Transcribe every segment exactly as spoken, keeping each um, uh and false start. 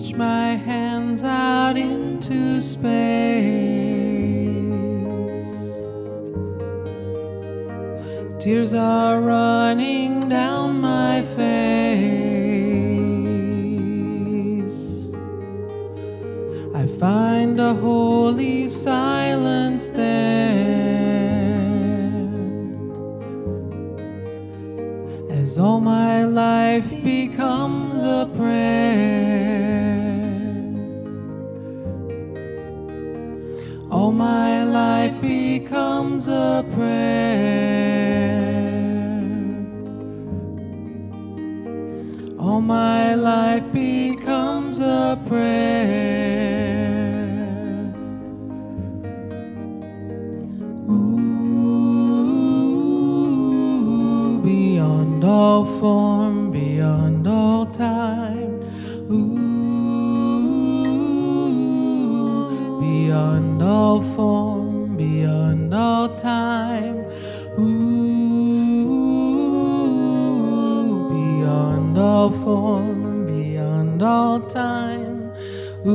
reach my hands out into space. Tears are running down my face. I find a holy silence there, as all my life becomes a prayer. All my life becomes a prayer. All my life becomes a prayer. Ooh, beyond all form, beyond all time, ooh, beyond all form, beyond all time, ooh, beyond all form, beyond all time, ooh,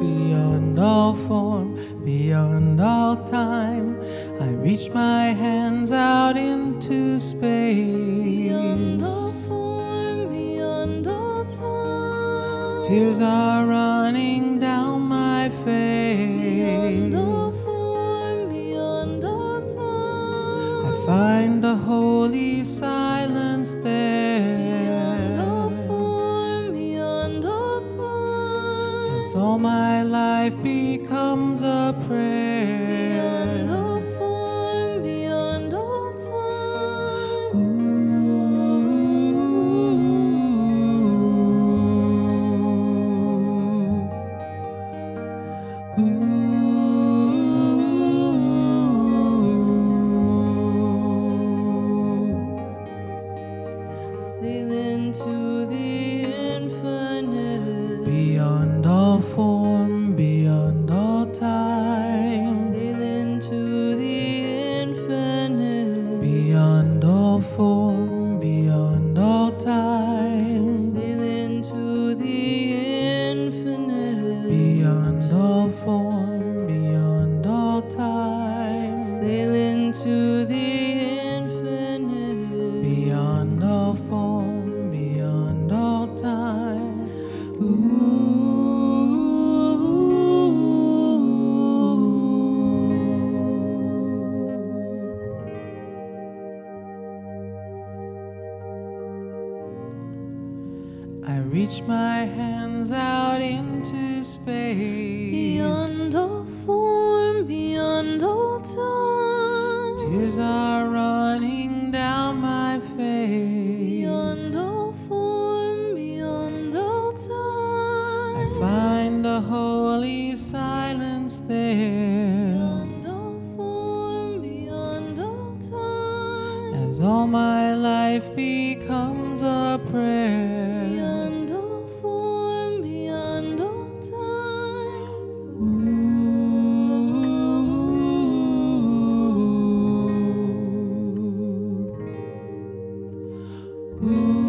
beyond all form, beyond all time. I reach my hands out into space. Beyond all form, beyond all time. Tears are running down my face. Beyond all form, beyond all time. I find a holy silence there. Beyond all form, beyond all time. As all my life becomes a prayer. Beyond all sailing to the infinite, beyond all form, beyond all time. Sailing to the infinite, beyond all form, beyond all time. Sailing to the infinite, beyond all form, beyond all time. Sailing to the infinite, beyond all form, I reach my hands out into space. Beyond all form, beyond all time. Tears are running down my face. Beyond all form, beyond all time. I find a holy silence there. Beyond all form, beyond all time. As all my life becomes a prayer. Ooh.